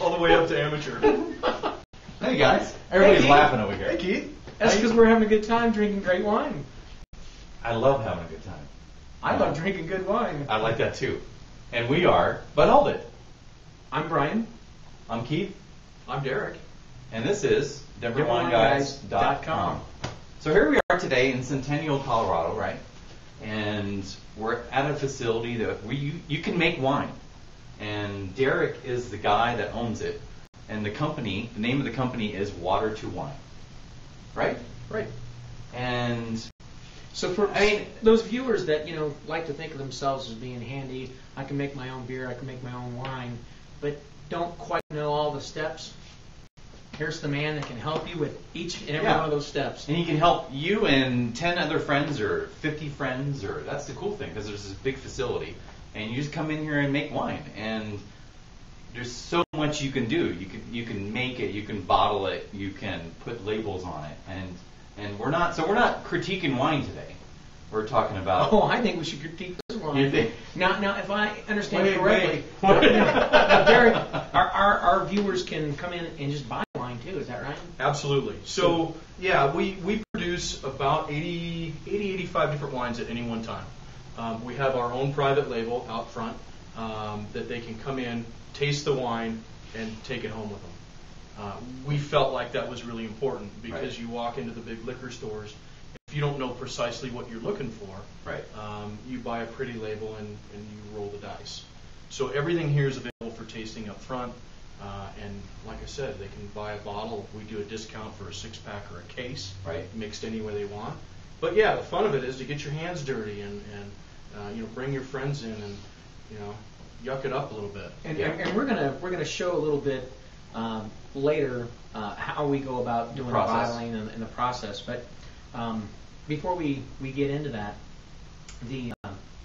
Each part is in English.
all the way up to amateur. Hey guys, everybody's laughing over here. Hey Keith. That's because we're having a good time drinking great wine. I love having a good time. I love drinking good wine. I like that too. And we are Bud Albit. I'm Brian. I'm Keith. I'm Derek. And this is DenverWineGuys.com. So here we are today in Centennial, Colorado, right? And we're at a facility that you can make wine. And Derek is the guy that owns it. And the company, the name of the company is Water2Wine. Right? Right. And so for those viewers that, you know, like to think of themselves as being handy, I can make my own beer, I can make my own wine, but don't quite know all the steps. Here's the man that can help you with each and every one of those steps. And he can help you and 10 other friends or 50 friends, or that's the cool thing, because there's this big facility. And you just come in here and make wine, and there's so much you can do. You can make it, you can bottle it, you can put labels on it, and we're not critiquing wine today. We're talking about. Oh, I think we should critique this wine. You think? Now, if I understand correctly, Derek, our viewers can come in and just buy wine too. Is that right? Absolutely. So yeah, we produce about 85 different wines at any one time. We have our own private label out front that they can come in, taste the wine, and take it home with them. We felt like that was really important because you walk into the big liquor stores, if you don't know precisely what you're looking for, you buy a pretty label and you roll the dice. So everything here is available for tasting up front, and like I said, they can buy a bottle. We do a discount for a 6-pack or a case, mixed any way they want. But yeah, the fun of it is to get your hands dirty and bring your friends in and yuck it up a little bit. And we're gonna show a little bit later how we go about doing the bottling and the process. But before we get into that,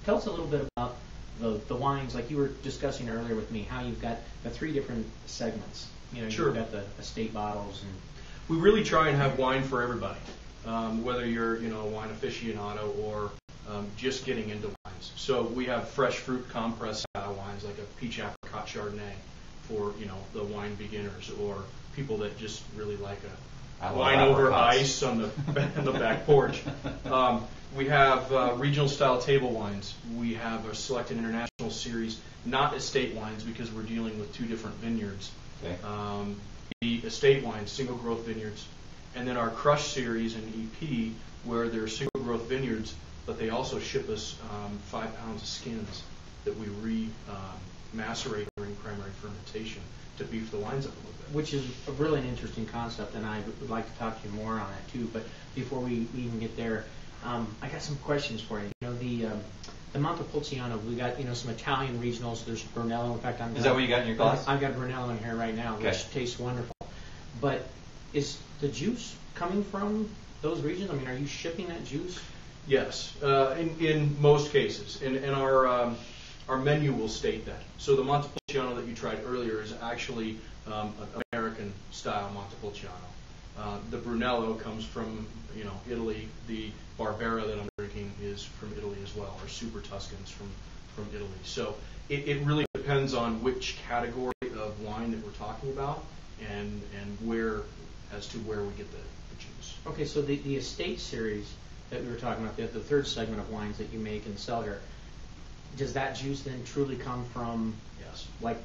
tell us a little bit about the wines, like you were discussing earlier with me, how you've got the 3 different segments. You've got the estate bottles, and we really try and have wine for everybody. Whether you're a wine aficionado or just getting into wines. So we have fresh fruit compressed wines like a peach apricot Chardonnay for the wine beginners or people that just really like a wine over ice on the, on the back porch. We have regional style table wines. We have a select and international series, not estate wines because we're dealing with 2 different vineyards. Okay. The estate wines, single growth vineyards. And then our Crush series and EP, where they're single growth vineyards, but they also ship us 5 pounds of skins that we macerate during primary fermentation to beef the wines up a little bit. Which is a really interesting concept, and I would like to talk to you more on it too. But before we even get there, I got some questions for you. The Montepulciano, we got some Italian regionals. There's Brunello. In fact, is that what you got in your glass? I've got Brunello in here right now, which tastes wonderful, but. Is the juice coming from those regions? I mean, are you shipping that juice? Yes, in most cases. And our menu will state that. So the Montepulciano that you tried earlier is actually an American-style Montepulciano. The Brunello comes from, Italy. The Barbera that I'm drinking is from Italy as well, or Super Tuscans from Italy. So it really depends on which category of wine that we're talking about and where... as to where we get the juice. Okay, so the estate series that we were talking about, the 3rd segment of wines that you make and sell here, does that juice then truly come from? Yes. Like,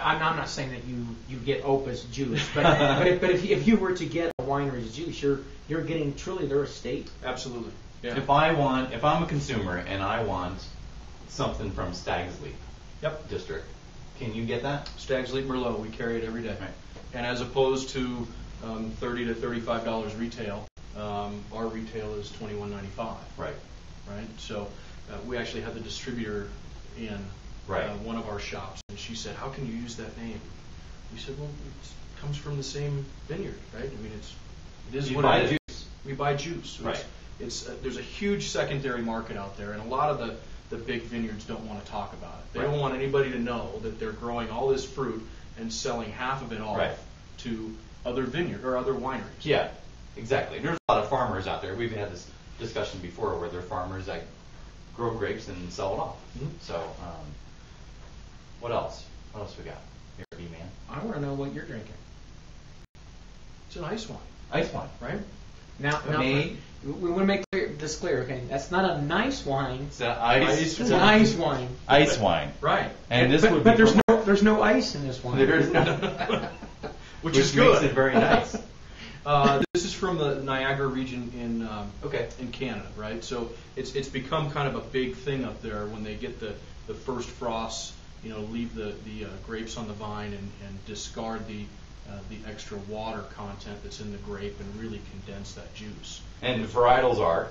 I'm not saying that you get Opus juice, but if you were to get a winery's juice, you're getting truly their estate. Absolutely. Yeah. If I'm a consumer and I want something from Stag's Leap district, can you get that? Stag's Leap Merlot, we carry it every day. Right. And as opposed to $30 to $35 retail, our retail is $21.95. Right. Right. So we actually had the distributor in one of our shops, and she said, "How can you use that name?" We said, "Well, it comes from the same vineyard, right? I mean, it is what it is. Juice. We buy juice. Right. It's there's a huge secondary market out there, and a lot of the big vineyards don't want to talk about it. They don't want anybody to know that they're growing all this fruit." And selling half of it off to other vineyard or other wineries. Yeah, exactly. There's a lot of farmers out there. We've had this discussion before where there are farmers that grow grapes and sell it off. Mm-hmm. So, what else? What else we got? Derby man. I want to know what you're drinking. It's an ice wine. Ice wine, right? Now we want to make this clear, okay? That's not a nice wine. It's an ice wine. Ice wine, right? And this would. But there's no ice in this wine. There is no. Which is good. Makes it very nice. This is from the Niagara region in in Canada, right? So it's become kind of a big thing up there when they get the first frosts, you know, leave the grapes on the vine and discard the extra water content that's in the grape and really condense that juice. And the varietals are?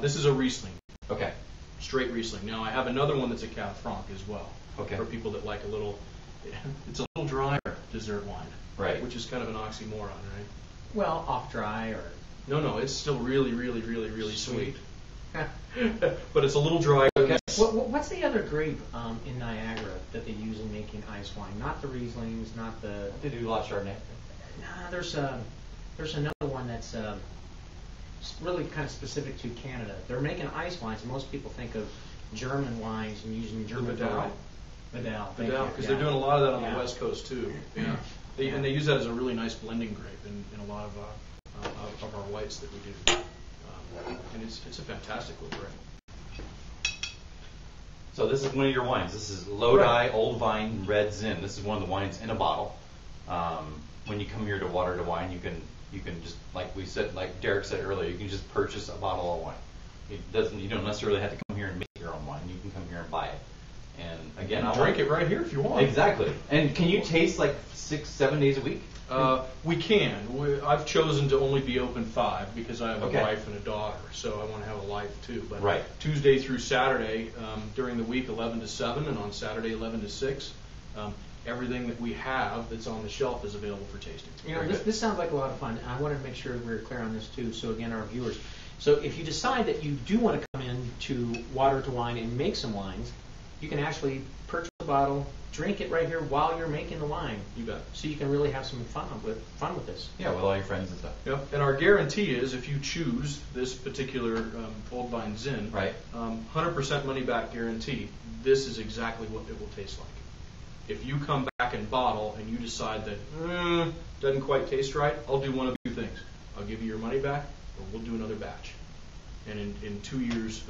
This is a Riesling. Okay. Straight Riesling. Now I have another one that's a Cab Franc as well. Okay. For people that like a little, it's a little drier dessert wine. Right. Which is kind of an oxymoron, right? Well, off dry or... No, it's still really, really, really, really sweet. But it's a little drier. Okay. What's the other grape in Niagara that they use in making ice wine? Not the Rieslings, not the... They do a lot of Chardonnay. Nah, there's another one that's really kind of specific to Canada. They're making ice wines, and most people think of German wines and using German... Vidal, because they're doing a lot of that on the West Coast, too. Yeah. And they use that as a really nice blending grape in a lot of our whites that we do. And it's a fantastic little grape. So this is one of your wines. This is Lodi Old Vine Red Zin. This is one of the wines in a bottle. When you come here to Water2Wine, you can just, like we said, like Derek said earlier, you can just purchase a bottle of wine. You don't necessarily have to come here and make your own wine. You can come here and buy it. And again, I'll drink it right here if you want. Exactly. And can you taste like 6-7 days a week? We can. I've chosen to only be open 5 because I have a wife and a daughter, so I want to have a life too. But Tuesday through Saturday during the week, 11 to 7, and on Saturday 11 to 6. Everything that we have that's on the shelf is available for tasting. You know, this sounds like a lot of fun. I wanted to make sure we're clear on this too. So again, our viewers. So if you decide that you do want to come in to Water2Wine and make some wines, you can actually purchase a bottle, drink it right here while you're making the wine. You bet. So you can really have some fun with this. Yeah, with all your friends and stuff. Yeah. And our guarantee is, if you choose this particular Old Vine Zin, 100% money back guarantee. This is exactly what it will taste like. If you come back and bottle and you decide that doesn't quite taste right, I'll do one of two things. I'll give you your money back, or we'll do another batch. And in 2 years,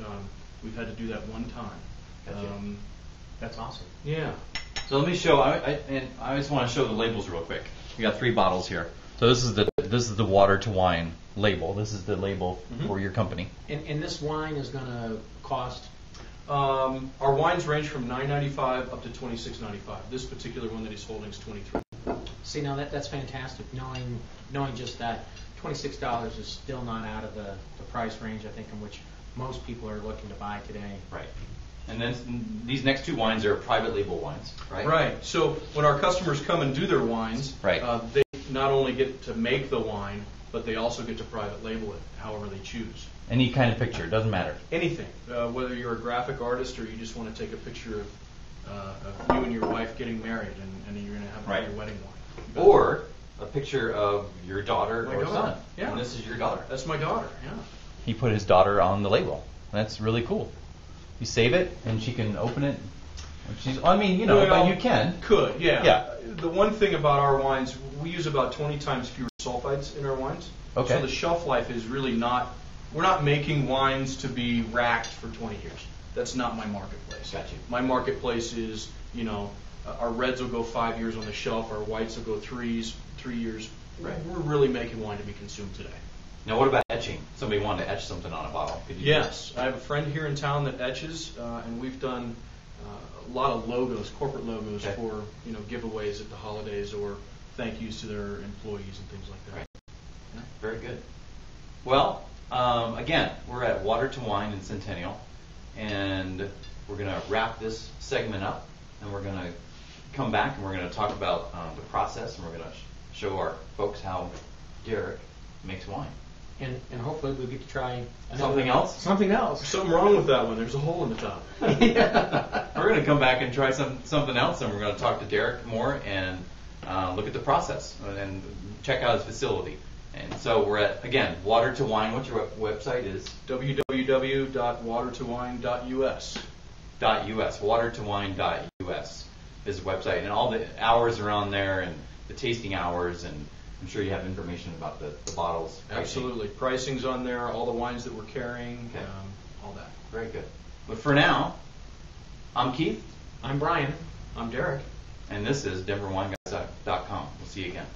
we've had to do that one time. That's awesome. Yeah. So let me show. I just want to show the labels real quick. We got 3 bottles here. So this is the Water2Wine label. This is the label for your company. And this wine is gonna cost. Our wines range from $9.95 up to $26.95. This particular one that he's holding is $23. See, now that's fantastic. Knowing just that, $26 is still not out of the price range, I think, in which most people are looking to buy today. Right. And then these next 2 wines are private label wines, right? Right. So when our customers come and do their wines, they not only get to make the wine, but they also get to private label it however they choose. Any kind of picture, doesn't matter. Anything. Whether you're a graphic artist or you just want to take a picture of you and your wife getting married and you're going to have your wedding wine. Or a picture of your daughter or son. Yeah. And this is your daughter. That's my daughter, yeah. He put his daughter on the label. That's really cool. You save it, and she can open it. But you can. Could, yeah. Yeah. The one thing about our wines, we use about 20 times fewer sulfites in our wines. Okay. So the shelf life is really not, we're not making wines to be racked for 20 years. That's not my marketplace. Gotcha. My marketplace is, you know, our reds will go 5 years on the shelf, our whites will go 3 years. Right. We're really making wine to be consumed today. Now, what about etching? Somebody wanted to etch something on a bottle. Could you do that? I have a friend here in town that etches, and we've done a lot of logos, corporate logos for giveaways at the holidays or thank yous to their employees and things like that. Right. Yeah. Very good. Well, again, we're at Water2Wine in Centennial, and we're going to wrap this segment up, and we're going to come back and we're going to talk about the process, and we're going to show our folks how Derek makes wine. And hopefully we get to try something else. Something else. Something wrong with that one. There's a hole in the top. We're going to come back and try something else, and we're going to talk to Derek more and look at the process and check out his facility. And so we're at, again, Water2Wine. What's your website is? www.water2wine.us. Water2wine.us. his website, and all the hours are on there and the tasting hours, and I'm sure you have information about the bottles. Pricing. Absolutely. Pricing's on there, all the wines that we're carrying, okay. All that. Very good. But for now, I'm Keith. I'm Brian. I'm Derek. And this is DenverWineGuys.com. We'll see you again.